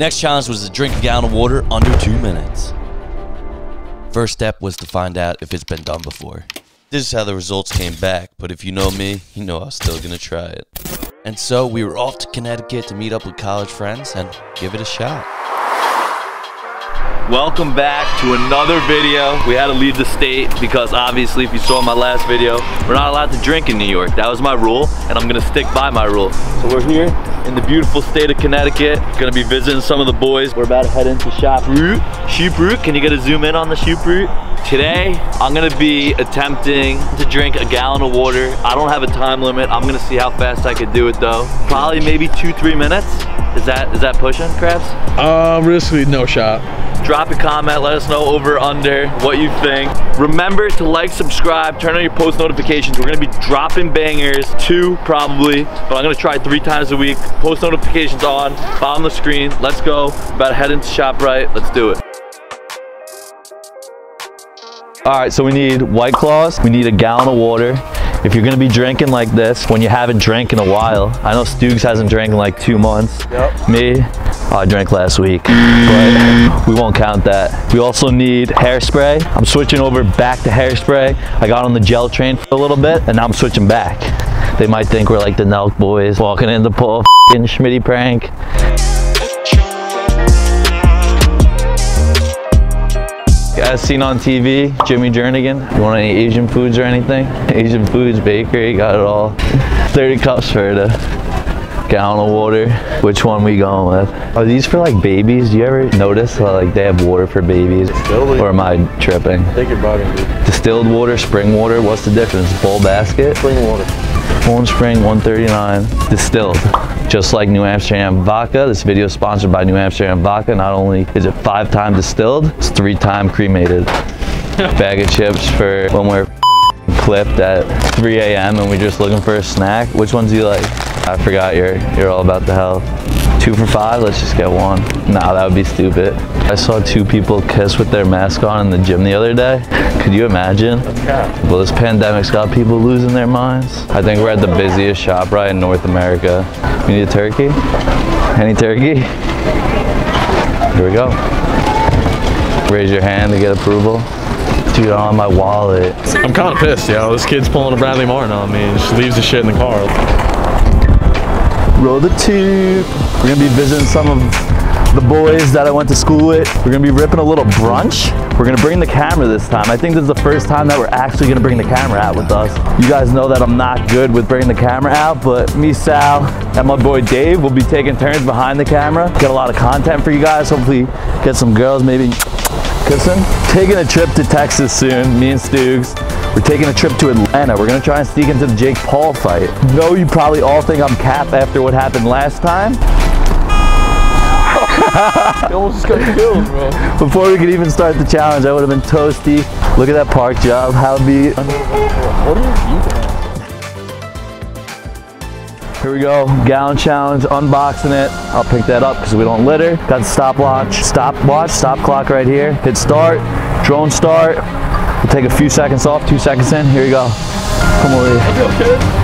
Next challenge was to drink a gallon of water under 2 minutes. First step was to find out if it's been done before. This is how the results came back, but if you know me, you know I was still gonna try it. And so we were off to Connecticut to meet up with college friends and give it a shot. Welcome back to another video. We had to leave the state because obviously, if you saw my last video, we're not allowed to drink in New York. That was my rule, and I'm gonna stick by my rule. So we're here in the beautiful state of Connecticut. Gonna be visiting some of the boys. We're about to head into Sheep root. Can you get a zoom in on the Sheep Root? Today, I'm gonna be attempting to drink a gallon of water. I don't have a time limit. I'm gonna see how fast I could do it though. Probably maybe 2-3 minutes. Is that pushing, Krabs? Risky, no shot. Drop a comment, let us know over or under what you think. Remember to like, subscribe, turn on your post notifications. We're gonna be dropping bangers, 2 probably, but I'm gonna try 3 times a week. Post notifications on, bottom of the screen. Let's go, about to head into ShopRite. Let's do it. All right, so we need White Claws, we need a gallon of water. If you're gonna be drinking like this, when you haven't drank in a while, I know Stoogs hasn't drank in like 2 months. Yep. Me, I drank last week, but we won't count that. We also need hairspray. I'm switching over back to hairspray. I got on the gel train for a little bit, and now I'm switching back. They might think we're like the Nelk Boys walking in the pool, f***ing Schmitty prank. As seen on TV, Jimmy Jernigan. You want any Asian foods or anything? Asian foods, bakery, got it all. 30 cups for the gallon of water. Which one we going with? Are these for like babies? Do you ever notice how like they have water for babies? Distilled, or am I tripping? Take your body, dude. Distilled water, spring water, what's the difference? Full basket? Spring water. Full and spring, 139. Distilled. Just like New Amsterdam Vodka, this video is sponsored by New Amsterdam Vodka. Not only is it 5-time distilled, it's 3-time cremated. Bag of chips for when we're clipped at 3 a.m. and we're just looking for a snack. Which ones do you like? I forgot you're all about the health. 2 for $5, let's just get one. Nah, that would be stupid. I saw 2 people kiss with their mask on in the gym the other day. Could you imagine? Well, this pandemic's got people losing their minds. I think we're at the busiest ShopRite in North America. We need a turkey? Any turkey? Here we go. Raise your hand to get approval. Dude, on my wallet. I'm kind of pissed, yo. This kid's pulling a Bradley Martin on me. He just leaves the shit in the car. Roll the tube. We're gonna be visiting some of the boys that I went to school with. We're gonna be ripping a little brunch. We're gonna bring the camera this time. I think this is the first time that we're actually gonna bring the camera out with us. You guys know that I'm not good with bringing the camera out, but me, Sal, and my boy Dave will be taking turns behind the camera. Get a lot of content for you guys. Hopefully get some girls, maybe kissing. Taking a trip to Texas soon, me and Stoogs. We're taking a trip to Atlanta. We're gonna try and sneak into the Jake Paul fight. No, you probably all think I'm cap after what happened last time. You almost just got killed, bro. Before we could even start the challenge, I would have been toasty. Look at that park job. How be? What are you? Here we go. Gallon challenge. Unboxing it. I'll pick that up because we don't litter. Got the stopwatch. Stop clock right here. Hit start. Drone start. We'll take a few seconds off. 2 seconds in. Here we go. Come over here.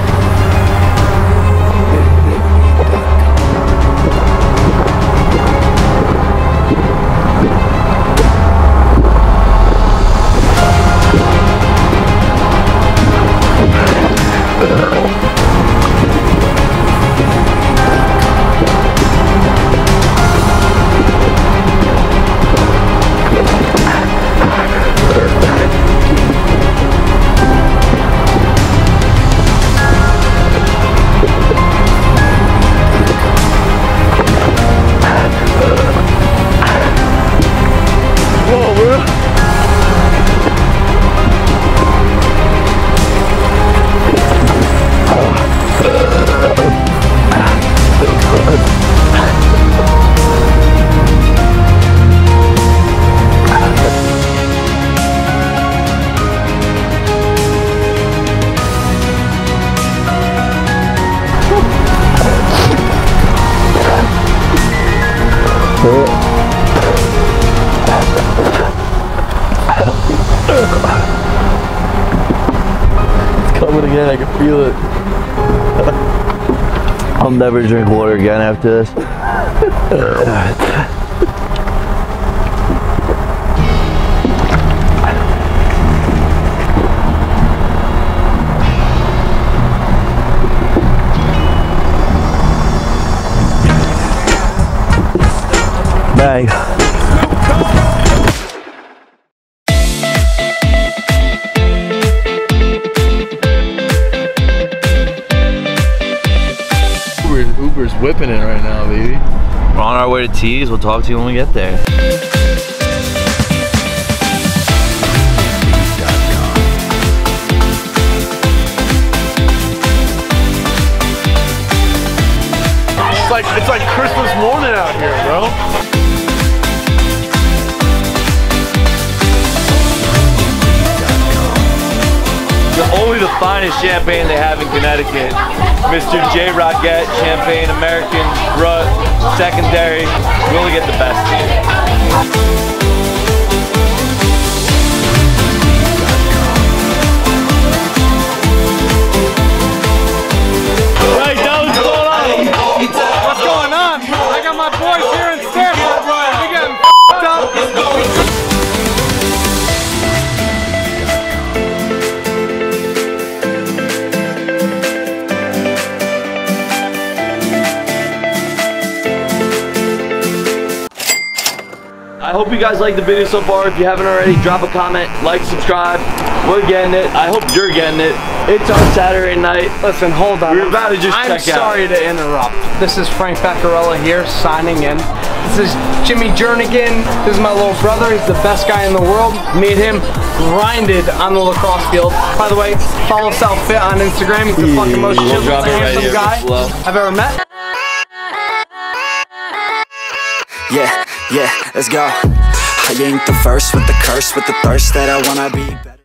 It's coming again, I can feel it. I'm never drink water again after this. Bang. Whipping it right now, baby. We're on our way to T's. We'll talk to you when we get there. It's like Christmas morning out here, bro. Only the finest champagne they have in Connecticut. Mr. J. Rockette Champagne, American, Brut, Secondary. We only get the best here. Hey, what's going on? What's going on? I got my boys here in Stanford. We're getting f***ed up. I hope you guys like the video so far. If you haven't already, drop a comment, like, subscribe. We're getting it. I hope you're getting it. It's on Saturday night. Listen, hold on. We're about to just check out. I'm sorry to interrupt. This is Frank Bacarella here, signing in. This is Jimmy Jernigan. This is my little brother. He's the best guy in the world. Me and him grinded on the lacrosse field. By the way, follow South Fit on Instagram. He's the fucking most chiseled, handsome guy I've ever met. Yeah. Yeah, let's go. I ain't the first with the curse, with the thirst that I wanna be better.